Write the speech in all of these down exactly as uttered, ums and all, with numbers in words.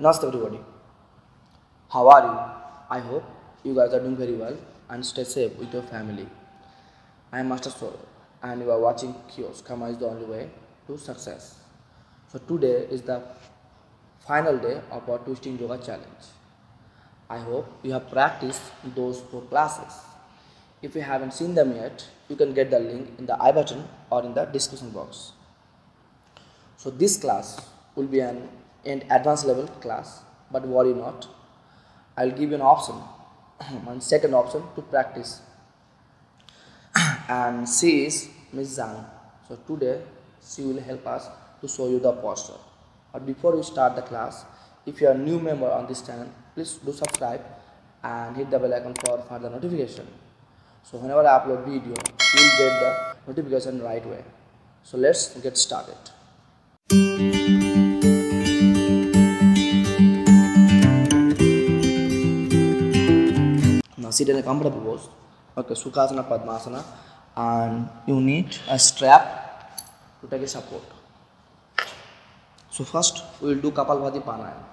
Namaste everybody. How are you? I hope you guys are doing very well and stay safe with your family. I am Master Sourav and you are watching Kiows. Karma is the only way to success. So today is the final day of our twisting yoga challenge. I hope you have practiced those four classes. If you haven't seen them yet, you can get the link in the I button or in the description box. So this class will be an and advanced level class, but worry not, I will give you an option, one second option to practice, and she is Miss Zhang. So today she will help us to show you the posture. But before you start the class, if you are a new member on this channel, please do subscribe and hit the bell icon for further notification. So whenever I upload video, you will get the notification right away. So let's get started. Sit in a comfortable pose. Okay, Sukhasana, Padmasana, and you need a strap to take a support. So first we will do Kapalbhati Pranayam.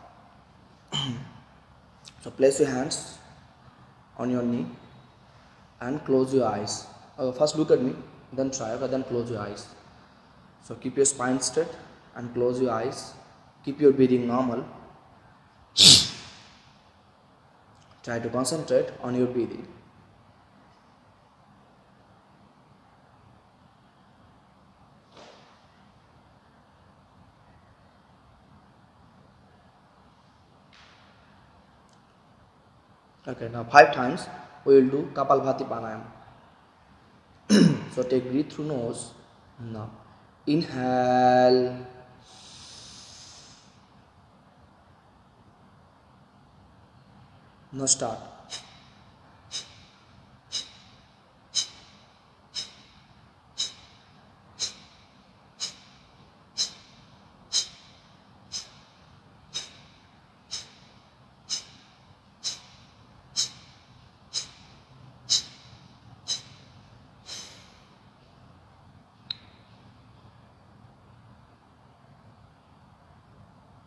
So place your hands on your knee and close your eyes. Okay, first look at me, then try, but then close your eyes. So keep your spine straight and close your eyes. Keep your breathing normal. Try to concentrate on your breathing. Okay, now five times we will do Kapalbhati Pranayam. So take breathe through nose. Now inhale. Now start.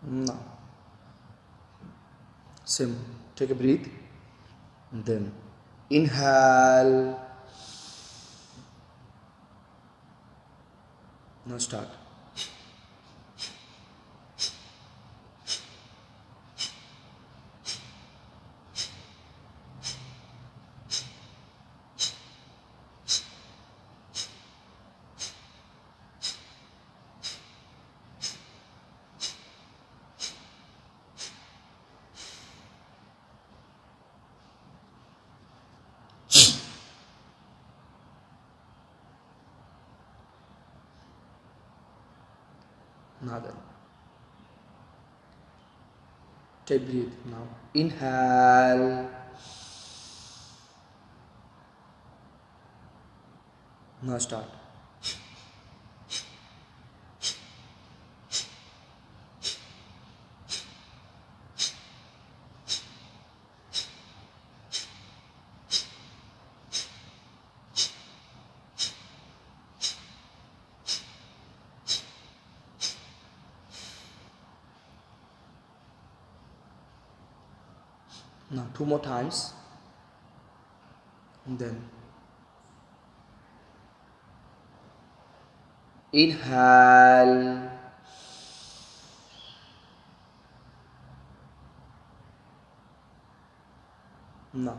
Now, same. Take a breath, then inhale. Now start. Now then, take breathe now. Inhale. Now start. Now two more times, and then inhale. Now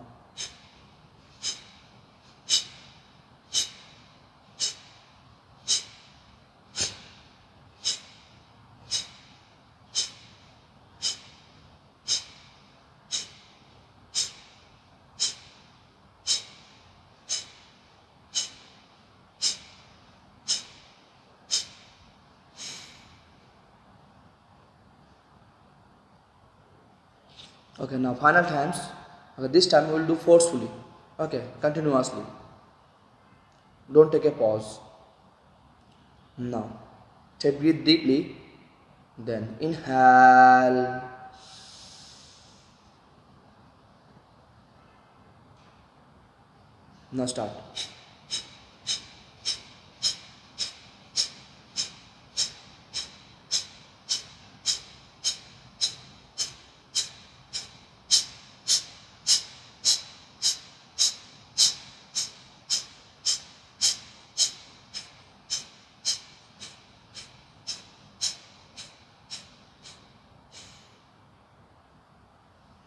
okay, now final times. Okay, this time we will do forcefully. Okay, continuously. Don't take a pause. Now, take breathe deeply. Then inhale. Now start.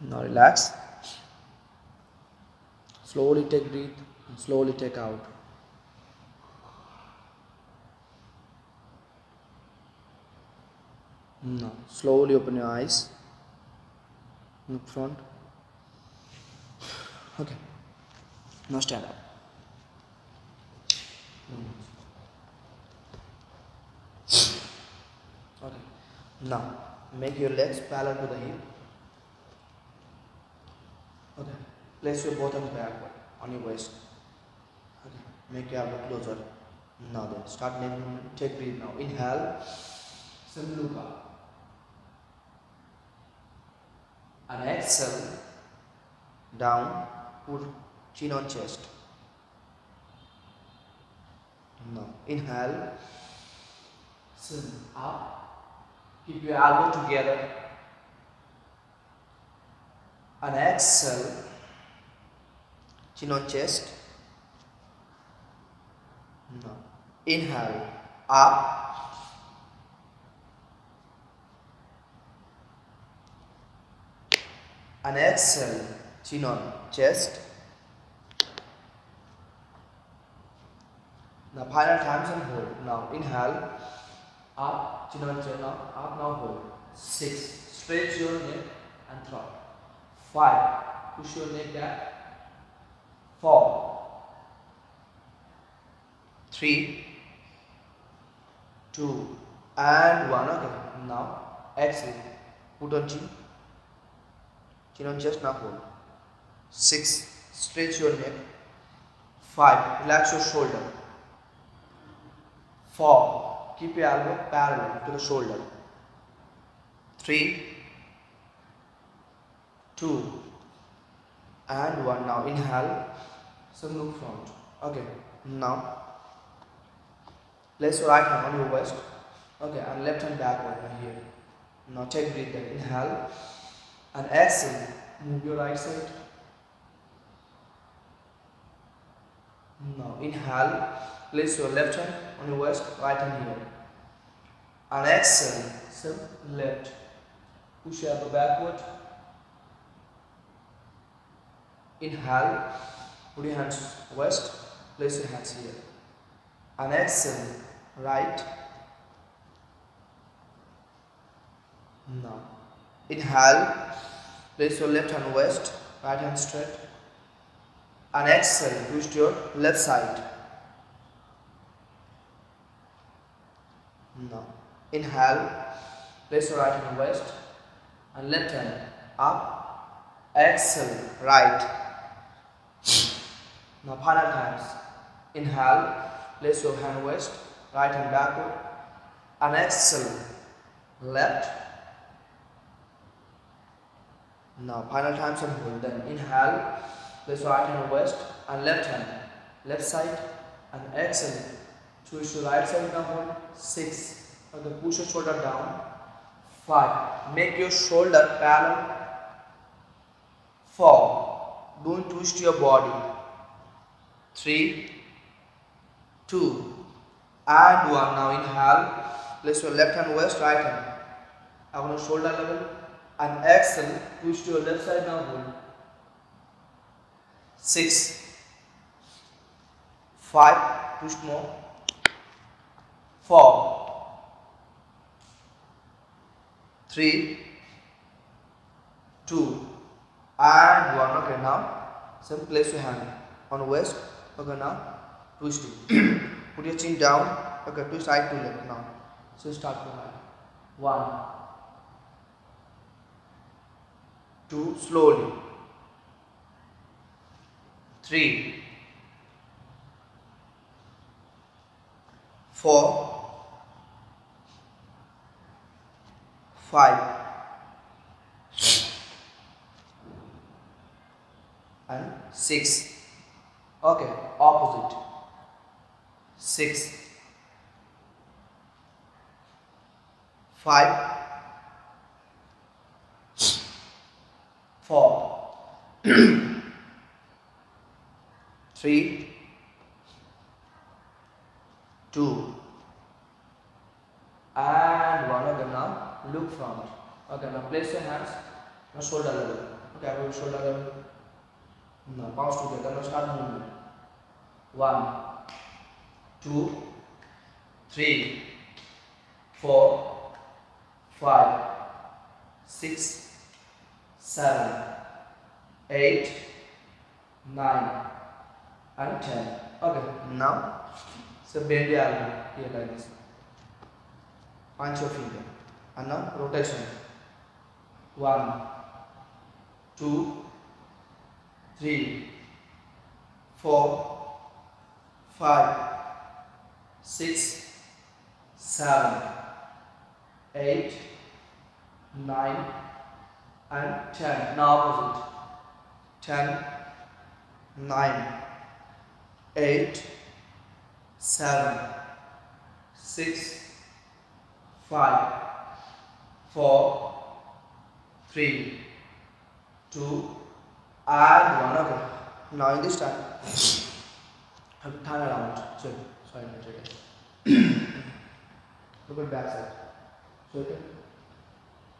Now relax. Slowly take breath and slowly take out. Now slowly open your eyes. Look front. Okay. Now stand up. Okay. Now make your legs parallel to the hip. Okay. Place your both hands backward on your waist. Okay. Make your elbow closer. Now then, start leg movement. Take breath now. Inhale. Samluka. And exhale. Down. Put chin on chest. Now inhale. Sun up. Keep your elbow together. And exhale. Chin on chest. Now inhale. Up. And exhale, chin on chest. Now final times and hold. Now inhale, up, chin on chest, up, up, now hold. Six, stretch your neck and throw. Five, push your neck back. Four, three, two, and one. Okay. Now exhale, put on chin. You know, just now hold. Six, stretch your neck. Five, relax your shoulder. Four, keep your elbow parallel to the shoulder. Three, two, and one. Now inhale, so look front. Okay, now place your right hand on your waist. Okay, and left hand backward here. Now take breath in. Inhale. And exhale, move your right side. Now inhale, place your left hand on your waist, right hand here. And exhale, so left. Push your elbow backward. Inhale, put your hands west, place your hands here. And exhale, right. Now inhale, place your left hand west, right hand straight. And exhale, twist your left side. Now inhale, place your right hand west and left hand up. Exhale, right. Now final times. Inhale, place your hand west, right hand backward. And exhale, left. Now final times and hold. Then inhale, place your right hand west and left hand, left side. And exhale, twist your right side. Now hold. Six, okay, push your shoulder down. Five, make your shoulder parallel. Four, don't twist your body. Three, two, and one. Now inhale, place your left hand west, right hand on your shoulder level. And exhale, push to your left side. Now hold. Six, five, push more. Four, three, two, and one. Okay, now some place your hand on waist. Okay, now twist it. Put your chin down. Okay, twist right to left now. So start from right. One. Two, slowly. Three, four, five, and six. Okay, opposite. Six, five, four, three, two, and one. Okay, now look front. Okay, now place your hands on shoulder level. tap your shoulder level. Now bounce together. Now start movement. One, two, three, four, five, six, seven, eight, nine, and ten. Okay. Now, so bend your arm here like this. Punch your finger. And now rotation. One, two, three, four, five, six, seven, eight, nine, and ten. Now opposite. Ten, nine, eight, seven, six, five, four, three, two, and one. Okay. Now in this time, turn around. Sorry, sorry, again. Look at back side. So okay.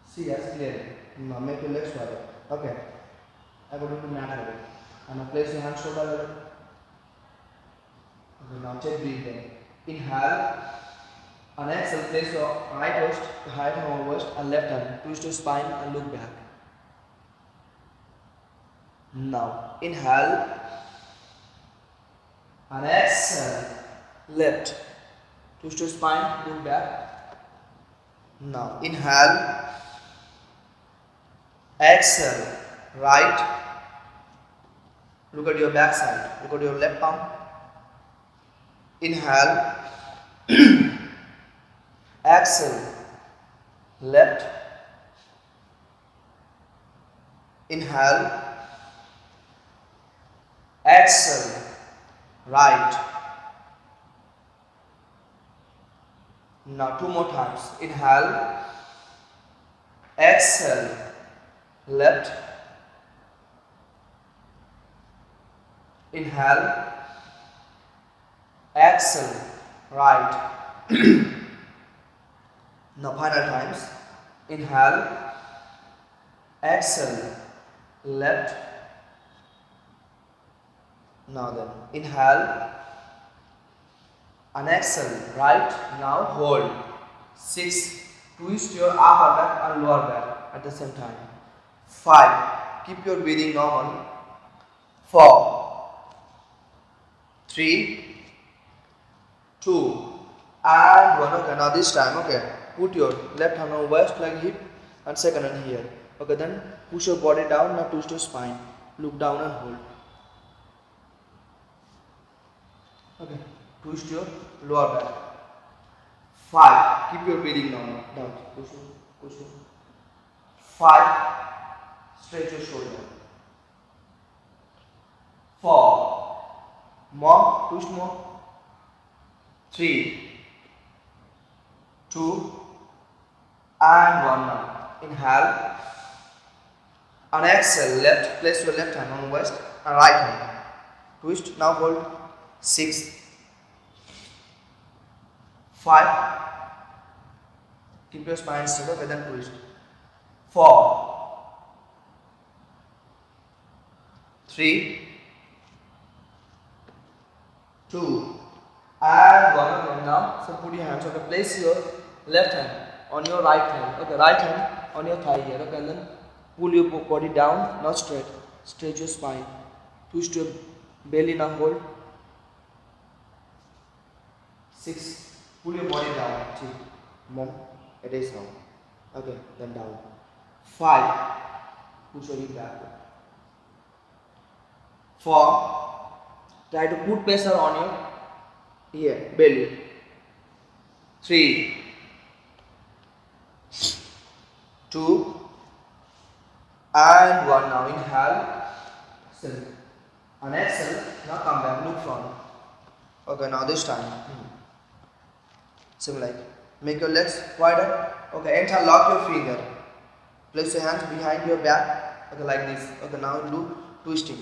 See as clear. Now make your legs wider. Okay. I'm going to mat level. And now place your hand shoulder level. Okay, now take breathe in. Inhale. And exhale, place your right wrist, right hand over wrist and left hand. Twist your spine and look back. Now inhale. And exhale. Left. Twist your spine, look back. Now inhale. Exhale. Right. Look at your back side. Look at your left palm. Inhale. Exhale. Left. Inhale. Exhale. Right. Now two more times. Inhale. Exhale. Left. Inhale, exhale, right. Now final times. Inhale, exhale, left. Now then, inhale, and exhale, right. Now hold. Six, twist your upper back and lower back at the same time. Five, keep your breathing normal. Four. Three, two, and one. Okay, now this time, okay, put your left hand on waist like hip and second hand here. Okay, then push your body down. Now twist your spine. Look down and hold. Okay, twist your lower back. Five. Keep your breathing normal. Down. Push your, push your. Five. Stretch your shoulder. Four. More, twist more. Three, two, and one. Now inhale and exhale. Left, place your left hand on waist and right hand. Twist. Now hold. Six, five. Keep your spine straight. Okay, then twist. Four, three. Two and one. Okay, now so put your hands. Okay, place your left hand on your right hand. Okay, right hand on your thigh here. Okay, and then pull your body down, not straight. Stretch your spine. Twist your belly. Now hold. Six. Pull your body down. Three. Mom, it is now. Okay, then down. Five. Push your knee back. Four. Try to put pressure on your here, belly. Three, two, and one. Now inhale, exhale, and exhale. Now come back, look front. Okay, now this time, hmm. similar. Like, make your legs wider. Okay, enter, lock your finger. Place your hands behind your back. Okay, like this. Okay, now do twisting.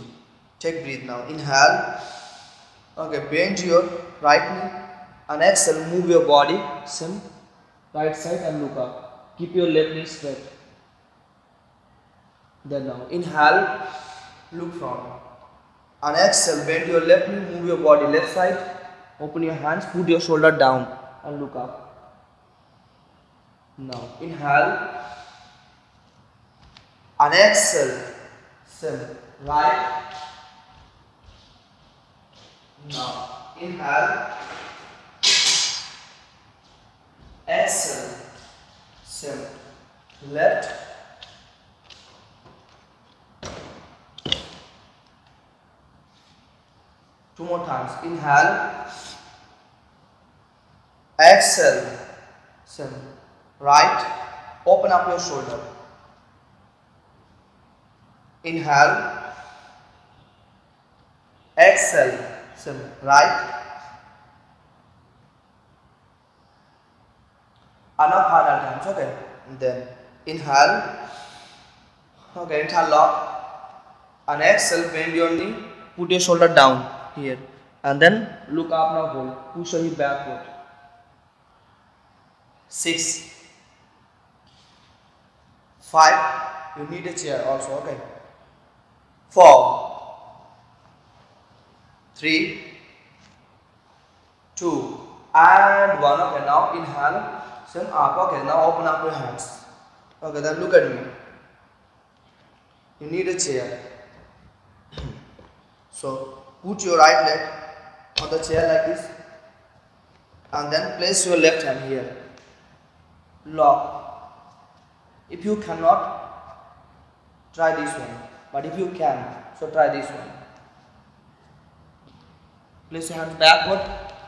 Take breathe now. Inhale. Okay, bend your right knee and exhale. Move your body. Same right side and look up. Keep your left knee straight. Then down. Inhale, look front. And exhale, bend your left knee, move your body left side. Open your hands, put your shoulder down and look up. Now inhale and exhale. Same. Right. Now inhale. Exhale. Same. Left. Two more times. Inhale. Exhale. Same. Right. Open up your shoulder. Inhale. Exhale. Same. Right. Enough harder times. Okay. And then inhale. Okay. Inhale lock. And exhale. Bend your knee. Put your shoulder down here. And then look up now. Hold. Push your hip backward. Six. Five. You need a chair also. Okay. Four, three, two, and one. Okay, now inhale, send up. Okay, now open up your hands. Okay, then look at me. You need a chair. So put your right leg on the chair like this, and then place your left hand here. Lock. If you cannot, try this one. But if you can, so try this one. Place your hands backward,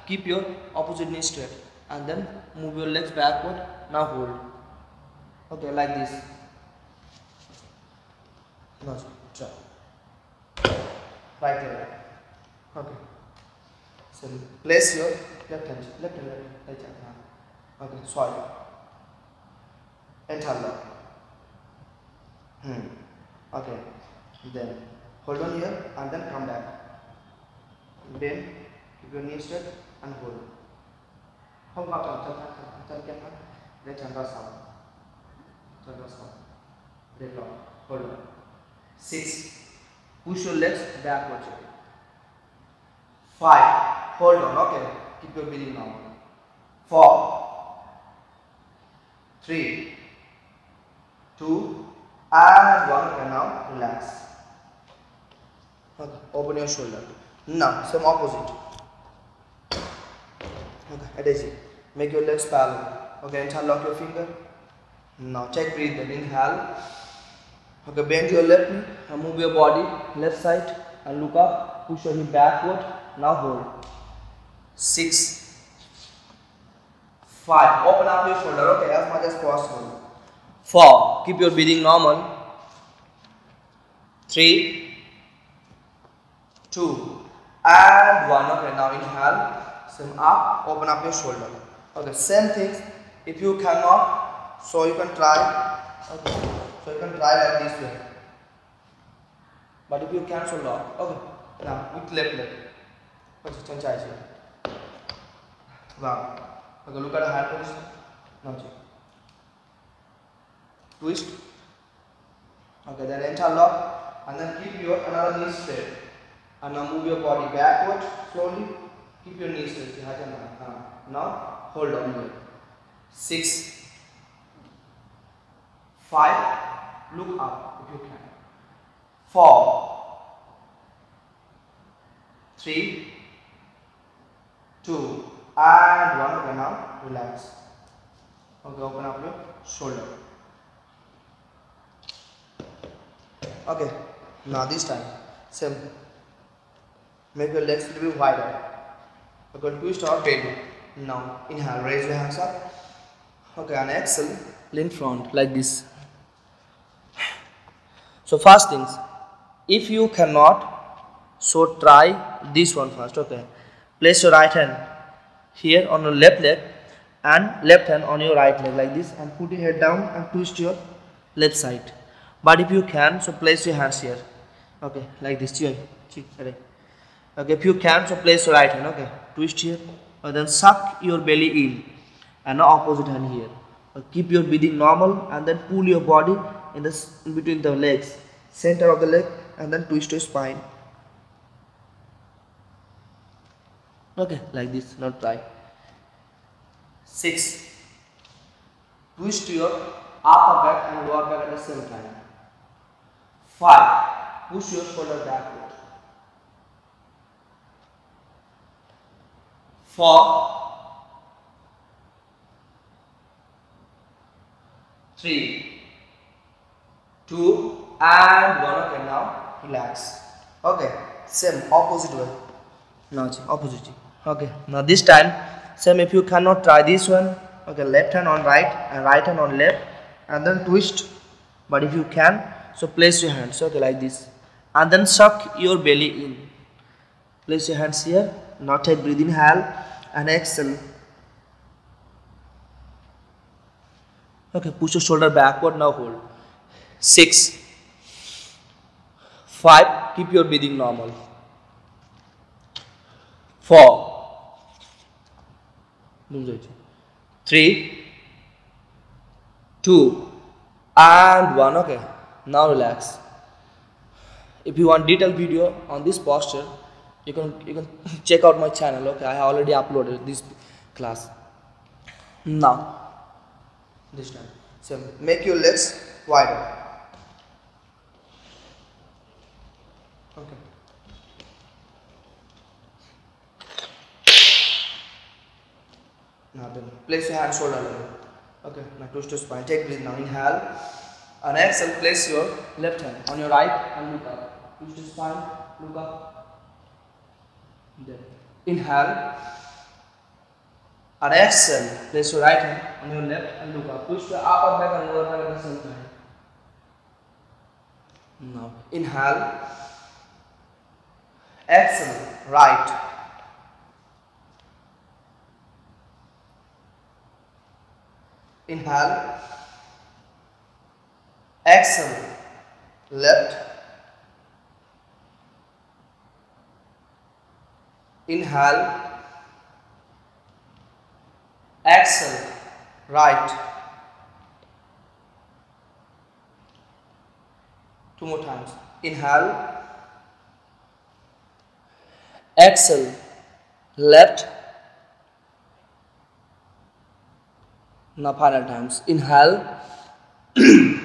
keep your opposite knee straight, and then move your legs backward. Now hold. Okay, like this. No, try. Right there. Okay. So place your left hand, left hand, left hand. Okay, sorry. Enter lock. Hmm. Okay. Then hold on here and then come back. Then keep your knee straight and hold. Come back up, turn, turn, turn, then chanda sound. Chanda sound. Then lock. Hold on. Six. Push your legs backwards. Five. Hold on. Okay. Keep your breathing now. Four. Three. Two. And one. Okay, now relax. Okay, open your shoulder. Now, same opposite. Okay, adagio. Make your legs parallel. Okay, interlock your finger. Now, check breathe. Inhale. Okay, bend your left knee and move your body left side and look up. Push your hip backward. Now hold. Six. Five. Open up your shoulder. Okay, as much as possible. Four. Keep your breathing normal. Three. Two and one. Okay, now inhale, same up, open up your shoulder. Okay, same thing. If you cannot, so you can try. Okay, so you can try like this way. But if you can, so lock. Okay, now with left leg. Position change here. Wow. Okay, look at the hand position. Now twist. Okay, then enter lock and then keep your another knee straight. And now move your body backward slowly. Keep your knees straight. Now hold on here. Six. Five. Look up if you can. Four. Three. Two. And one. Okay, now relax. Okay, open up your shoulder. Okay. Now this time. Same. Make your legs a little bit wider. Okay, twist or bend. Now inhale, raise your hands up. Okay, and exhale, lean front like this. So first things, if you cannot, so try this one first. Okay, place your right hand here on your left leg and left hand on your right leg like this, and put your head down and twist your left side. But if you can, so place your hands here. Okay, like this. Okay, if you can, so place your right hand. Okay, twist here, and then suck your belly in, and now opposite hand here. Okay, keep your breathing normal, and then pull your body in the in between the legs. center of the leg and then twist your spine. Okay, like this, not try. Six. Twist your upper back and lower back at the same time. Five. Push your shoulder backward. Four. Three. Two. And one. Okay, now relax. Okay, same opposite way. Now opposite. Okay, now this time same. If you cannot try this one, okay, left hand on right and right hand on left and then twist. But if you can, so place your hands, okay, like this, and then suck your belly in. Place your hands here, not a breathe inhale and exhale. Okay, push your shoulder backward, now hold. Six. Five, keep your breathing normal. Four. Three, two, and one. Okay, now relax. If you want detailed video on this posture, you can you can check out my channel. Okay, I have already uploaded this class. Now, this time, so make your legs wider. Okay. Now then, place your hand shoulder level. Okay, now twist your spine. Take breathe now. Inhale and exhale. Place your left hand on your right and look up. Twist your spine. Look up. Then inhale and exhale. Place your right hand on your left and look up. Twist your upper back and lower back at the same time. Now inhale. Exhale. Right. Inhale, exhale, left, inhale, exhale, right. Two more times. Inhale, exhale, left. Now final times. Inhale and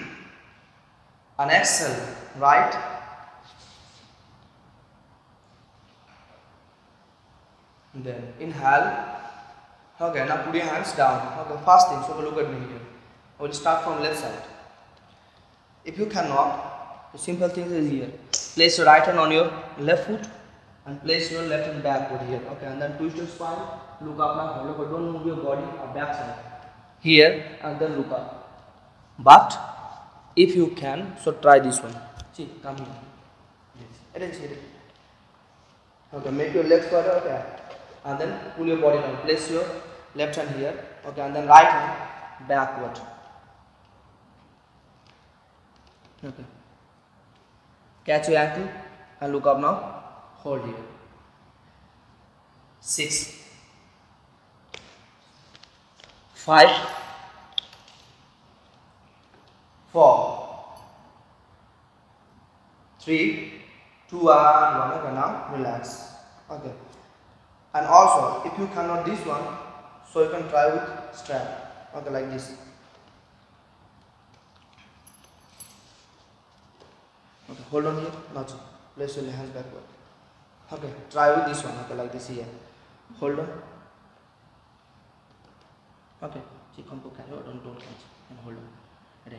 exhale, right. And then inhale. Okay, now put your hands down. Okay, first thing, so look at me here. I will start from left side. If you cannot, the simple thing is here. Place your right hand on your left foot and place your left hand backward here. Okay, and then twist your spine. Look up now. Look, don't move your body or back side. Here and then look up. But if you can, so try this one. See, come here. Yes. Okay, make your legs wider, okay, and then pull your body down. Place your left hand here, okay, and then right hand backward. Okay. Catch your ankle and look up now. Hold here. Six. Five, four, three, two, and one. Okay, now relax. Okay. And also, if you cannot this one, so you can try with strap. Okay, like this. Okay, hold on here. Not so. Place your hands backward. Okay, try with this one. Okay, like this here. Hold on. Okay, don't don't catch and hold on.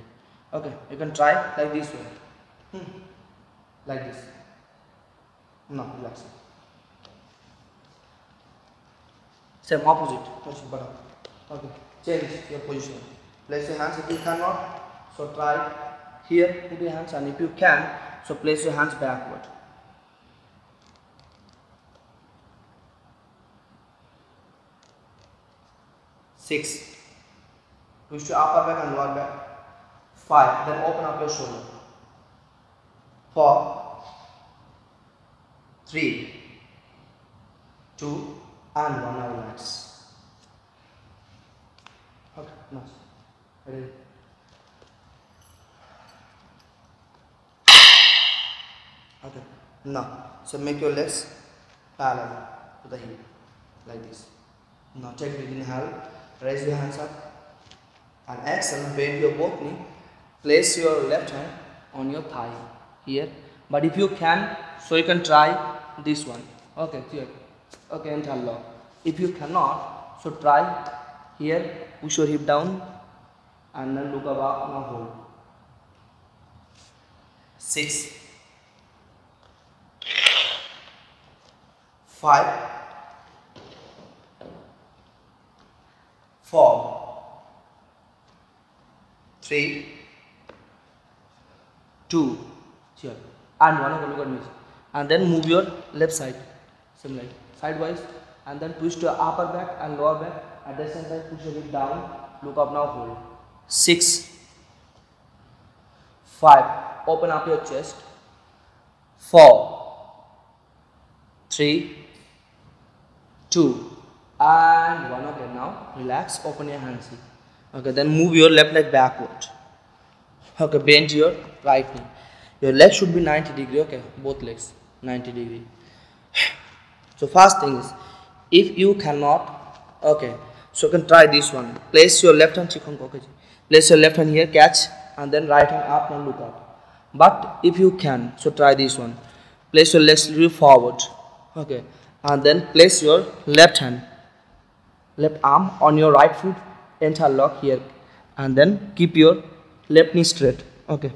Okay, you can try like this way. Hmm. Like this. No, relax. Same opposite. Okay, change your position. Place your hands if you cannot. So try here, put your hands, and if you can, so place your hands backward. Six. Push your upper back and lower back. Five. Then open up your shoulder. Four. Three. Two. And one. Now relax. Okay. Nice. Ready. Okay. Now, so make your legs parallel to the hip, like this. Now take it inhale, raise your hands up, and exhale, bend your both knee, place your left hand on your thigh here. But if you can, so you can try this one. Okay, here. Okay, inhale long. If you cannot, so try here, push your hip down, and then look about, now hold. Six. Five. Four. Three. Two. Here. And one of the look at me. And then move your left side. Similarly. Sidewise. And then twist your upper back and lower back. At the same time, push your hip down. Look up now, hold. Six. Five. Open up your chest. Four. Three. Two. And one. Okay, now relax. Open your hands. Okay, then move your left leg backward. Okay, bend your right knee. Your leg should be ninety degree. Okay, both legs ninety degree. So first thing is, if you cannot, okay, so you can try this one. Place your left hand, place your left hand here, catch, and then right hand up and look up. But if you can, so try this one. Place your left leg forward, okay, and then place your left hand, left arm on your right foot, interlock here, and then keep your left knee straight, okay,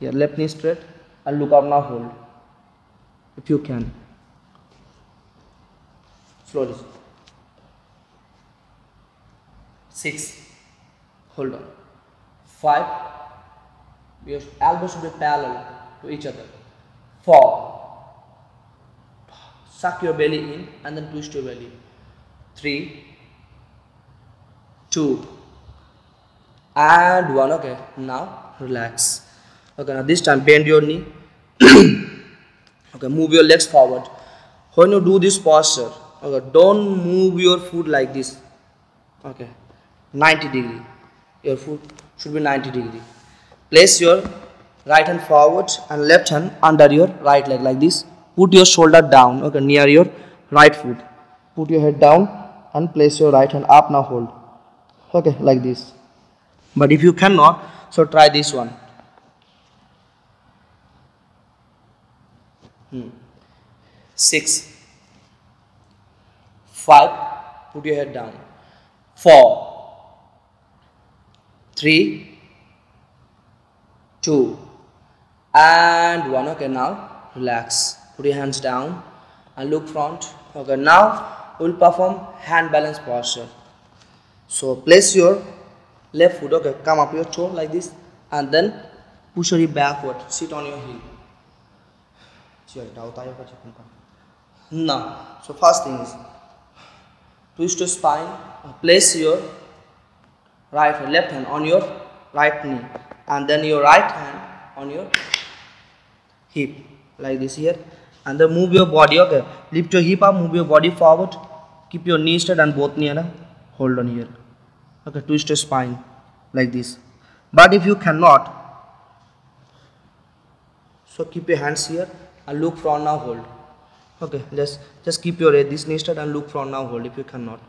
here, left knee straight, and look up now, hold, if you can. Slowly. Six. Hold on. Five. Your elbows should be parallel to each other. Four. Suck your belly in and then twist your belly. Three. Two. And one. Okay. Now relax. Okay. Now this time bend your knee. Okay. Move your legs forward. When you do this posture, okay, don't move your foot like this. Okay, ninety degree. Your foot should be ninety degree. Place your right hand forward and left hand under your right leg like this. Put your shoulder down, okay, near your right foot. Put your head down and place your right hand up, now hold. Okay, like this. But if you cannot, so try this one. Hmm. Six. Five, put your head down. Four, three, two, and one. Okay, now relax. Put your hands down and look front. Okay, now we'll perform hand balance posture. So place your left foot. Okay, come up your toe like this, and then push your hip backward. Sit on your heel. Now, so first thing is, twist your spine, place your right left hand on your right knee and then your right hand on your hip like this here, and then move your body, okay, lift your hip up, move your body forward, keep your knee straight and both knee, and hold on here, okay, twist your spine like this. But if you cannot, so keep your hands here and look front, now hold. Okay, just just keep your head this knee straight and look front, now hold if you cannot.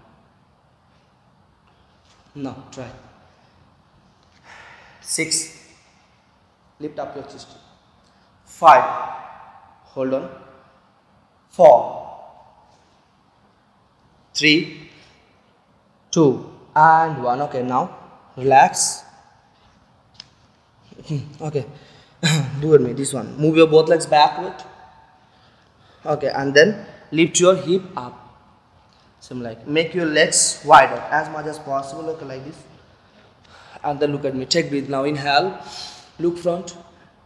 Now try. Six. Lift up your chest. Five. Hold on. Four. Three. Two. And one. Okay, now relax. Okay. Do it me. This one. Move your both legs backward. Okay, and then lift your hip up. Same like, make your legs wider as much as possible. Okay, like this. And then look at me. Take breathe now. Inhale. Look front.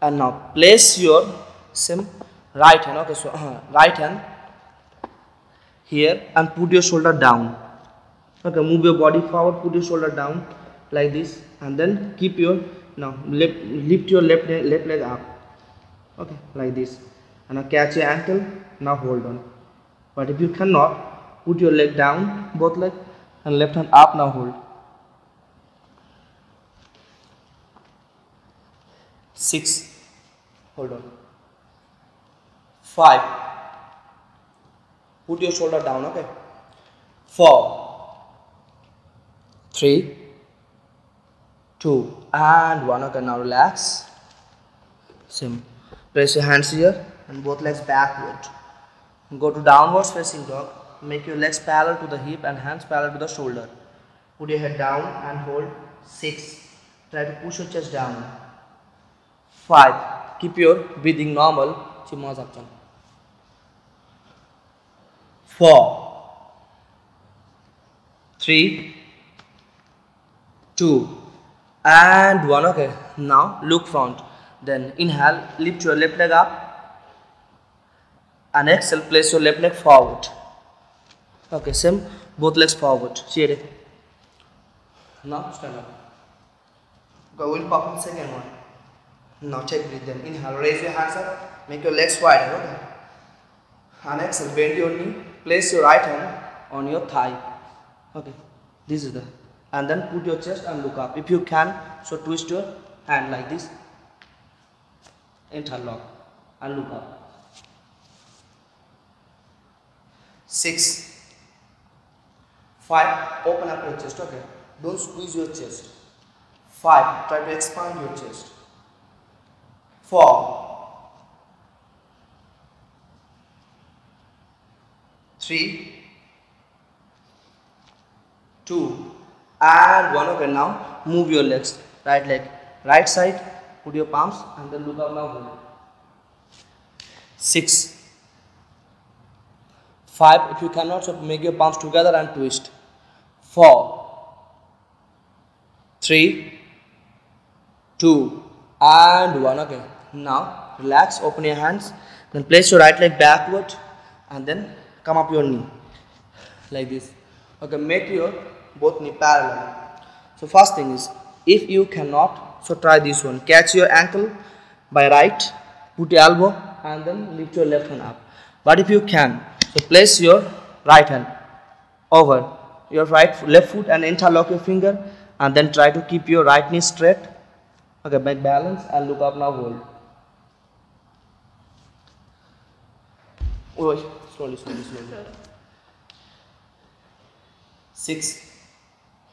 And now place your same right hand. Okay, so uh, right hand here and put your shoulder down. Okay, move your body forward. Put your shoulder down like this. And then keep your now left, lift your left left leg up. Okay, like this. And now catch your ankle. Now hold on. But if you cannot, put your leg down, both leg, and left hand up, now hold. Six. Hold on. five. Put your shoulder down, okay? four, three, two, and one. Okay, now relax. Same. Press your hands here and both legs backward. Go to downwards facing dog. Make your legs parallel to the hip and hands parallel to the shoulder. Put your head down and hold. Six. Try to push your chest down. Five. Keep your breathing normal. Four, three, two, and one. Okay. Now look front. Then inhale. Lift your left leg up. And exhale. Place your left leg forward. Okay. Same. Both legs forward. Cheer it. Now stand up. Okay, we'll pop in second one. Now take breath. Then inhale, raise your hands up, make your legs wider, okay? And exhale, bend your knee, place your right hand on your thigh. Okay, this is the. And then put your chest and look up. If you can, so twist your hand like this. Interlock and look up. Six. Five. Open up your chest, okay? Don't squeeze your chest. Five. Try to expand your chest. Four, three, two, and one. Okay, now move your legs. Right leg, right side. Put your palms and then look up now. Six. Five. If you cannot, so make your palms together and twist. Four, three, two, and one. Okay, now relax, open your hands, then place your right leg backward and then come up your knee like this. Okay, make your both knee parallel. So first thing is, if you cannot, so try this one. Catch your ankle by right, put your elbow and then lift your left hand up. But if you can, so place your right hand over your right left foot and interlock your finger. And then try to keep your right knee straight. Okay, make balance and look up now, hold. Wait, slowly, slowly, slowly. Six.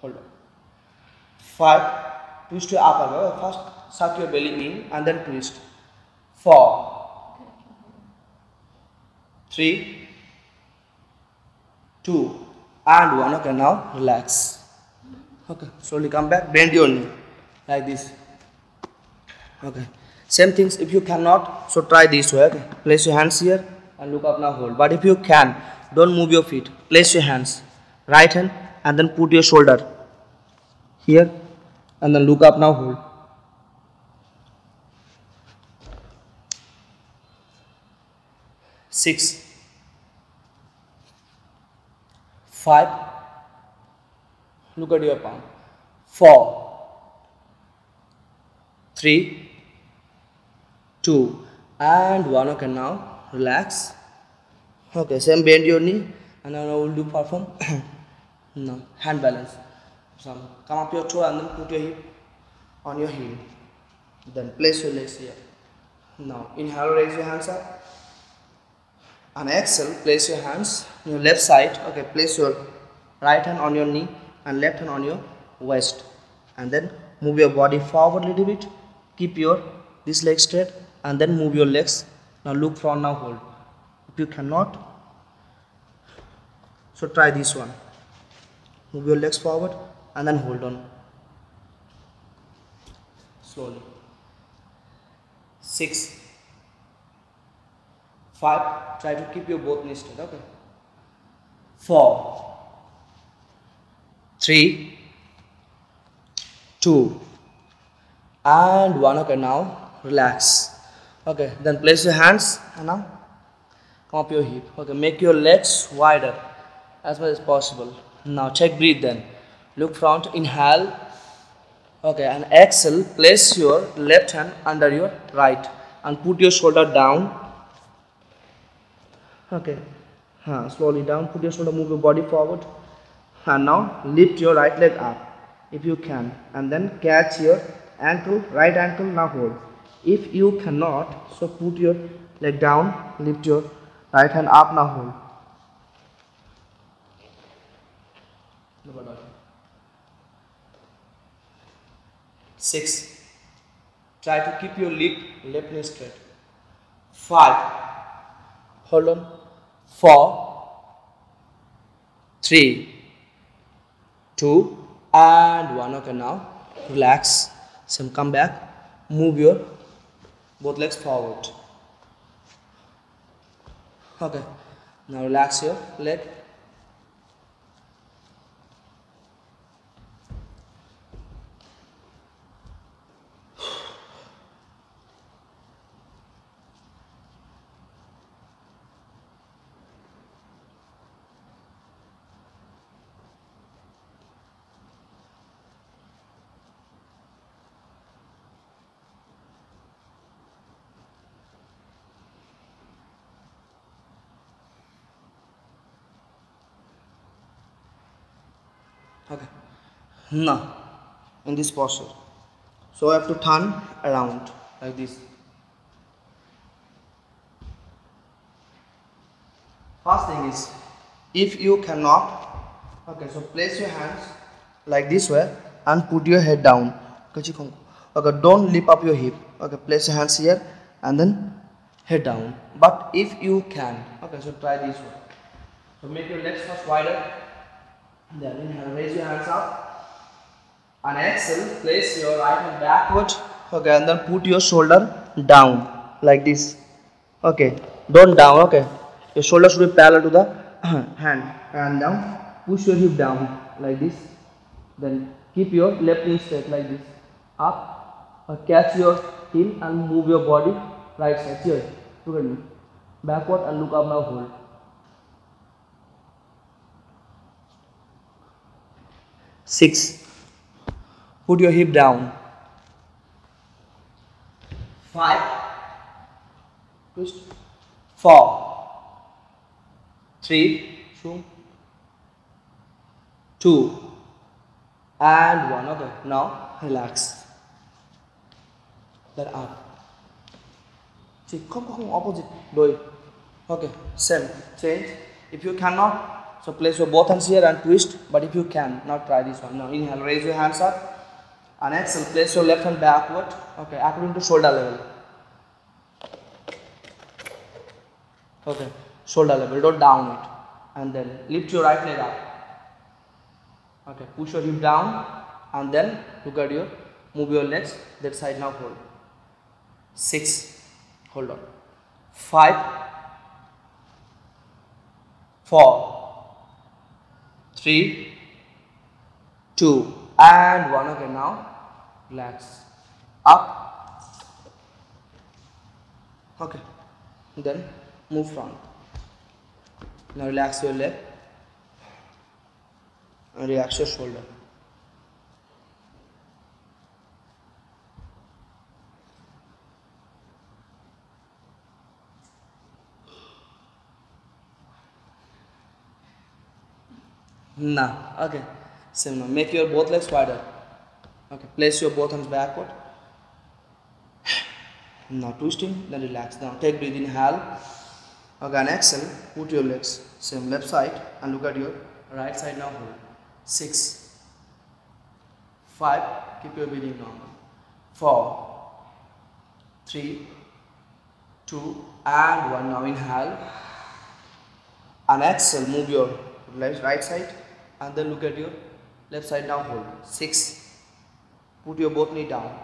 Hold on. Five. Twist your upper leg. First, suck your belly in and then twist. Four, three, two, and one. Okay, now relax. Okay, slowly come back, bend your knee like this. Okay, same things. If you cannot, so try this way. Okay, place your hands here and look up now, hold. But if you can, don't move your feet. Place your hands, right hand, and then put your shoulder here and then look up now, hold. Six, five. Look at your palm. Four, three, two, and one. Okay, now relax. Okay, same, bend your knee and now we'll do perform no hand balance. So come up your toe and then put your hip on your heel. Then place your legs here. Now inhale, raise your hands up. And exhale, place your hands on your left side. Okay, place your right hand on your knee. And left hand on your waist, and then move your body forward a little bit. Keep your this leg straight and then move your legs. Now look front, now hold. If you cannot, so try this one. Move your legs forward and then hold on slowly. Six, five. Try to keep your both knees straight, okay? Four, three, two, and one. Okay, now relax. Okay, then place your hands and now come up your hip. Okay, make your legs wider as much as possible. Now check breathe, then look front, inhale. Okay, and exhale, place your left hand under your right and put your shoulder down. Okay, huh, slowly down, put your shoulder, move your body forward. And now lift your right leg up if you can and then catch your ankle, right ankle, now hold. If you cannot, so put your leg down, lift your right hand up, now hold. Six. Try to keep your leg, left knee straight. Five. Hold on. Four. Three. Two. And one. Okay, now relax. Some come back. Move your both legs forward. Okay. Now relax your leg. Okay, now in this posture, so I have to turn around like this. First thing is, if you cannot, okay, so place your hands like this way and put your head down. Okay, don't lift up your hip. Okay, place your hands here and then head down. But if you can, okay, so try this one. So make your legs first wider. Then inhale, raise your hands up, and exhale, place your right hand backward, okay, and then put your shoulder down, like this, okay, don't down, okay, your shoulder should be parallel to the hand, hand down, push your hip down, like this, then keep your left knee straight, like this, up, or catch your heel and move your body, right side, here, look at me, backward and look up, now hold. Six. Put your hip down. Five. Twist. Four. Three. Two. Two. And one. Okay. Now relax. Then up. See, come, come, opposite. Do it. Okay. Same. Change. If you cannot, so place your both hands here and twist, but if you can, now try this one. Now inhale, raise your hands up and exhale, place your left hand backward, okay, according to shoulder level. Okay, shoulder level, don't down it. And then lift your right leg up. Okay, push your hip down and then look at your, move your legs, that side, now hold. Six, hold on. Five. Four. Three, two, and one. Okay, now relax. Up. Okay, then move front. Now relax your leg and relax your shoulder. Now, okay, same now. Make your both legs wider. Okay, place your both hands backward. Now twisting, then relax. Now take breathe, inhale. Again, exhale. Put your legs same left side and look at your right side now. Hold. Six, five. Keep your breathing normal. Four, three, two, and one. Now inhale and exhale. Move your left right side. And then look at your left side now, hold. Six. Put your both knee down.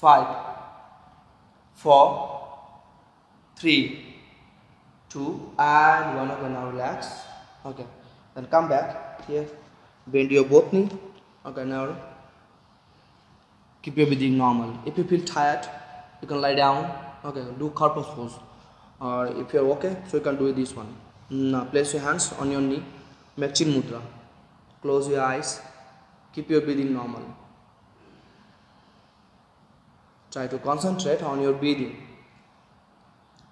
Five. Four. Three. Two. And one. Okay, now relax. Okay. Then come back here. Bend your both knee. Okay, now keep your breathing normal. If you feel tired, you can lie down. Okay, do corpus pose. Or if you're okay, so you can do this one. Now place your hands on your knee. Make chin mudra. Close your eyes, keep your breathing normal. Try to concentrate on your breathing.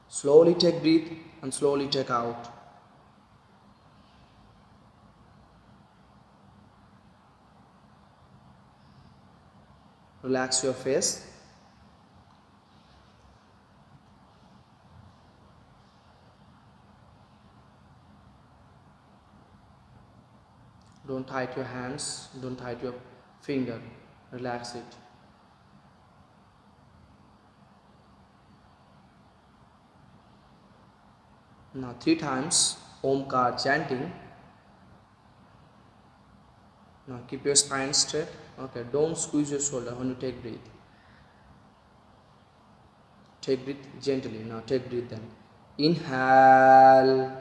Slowly take breath and slowly take out. Relax your face. Don't tight your hands, don't tight your finger, relax it. Now three times Omkar chanting. Now keep your spine straight. Okay, don't squeeze your shoulder when you take breath. Take breath gently. Now take breath then. Inhale.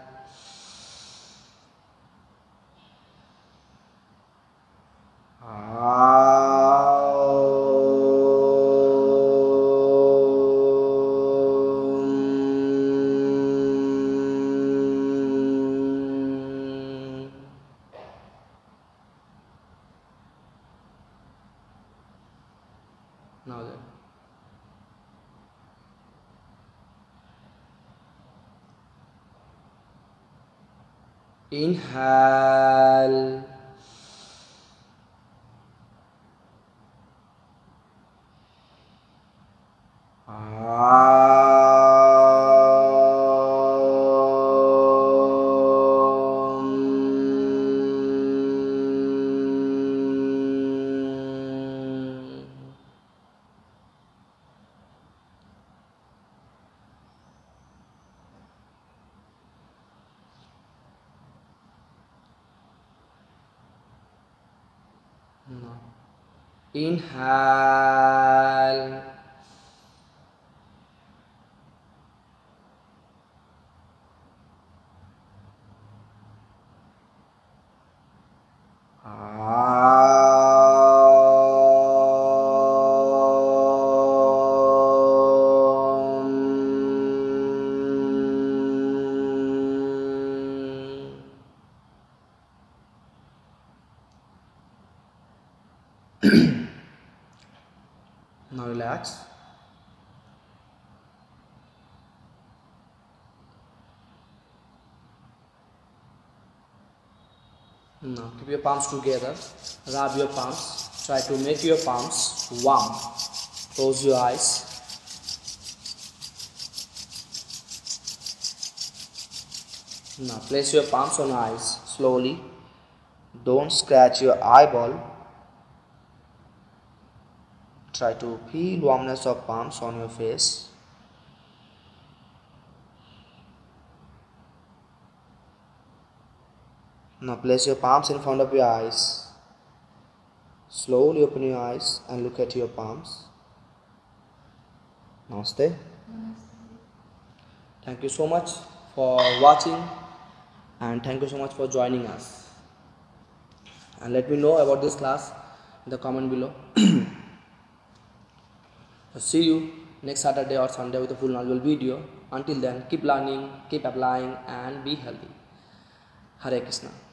Now then, inhale, inhale, now relax. Now keep your palms together, rub your palms, try to make your palms warm. Close your eyes. Now place your palms on eyes slowly. Don't scratch your eyeball. Try to feel warmness of palms on your face. Now place your palms in front of your eyes. Slowly open your eyes and look at your palms. Namaste. Thank you so much for watching, and thank you so much for joining us. And let me know about this class in the comment below. So see you next Saturday or Sunday with a full knowledgeable video. Until then, keep learning, keep applying, and be healthy. Hare Krishna.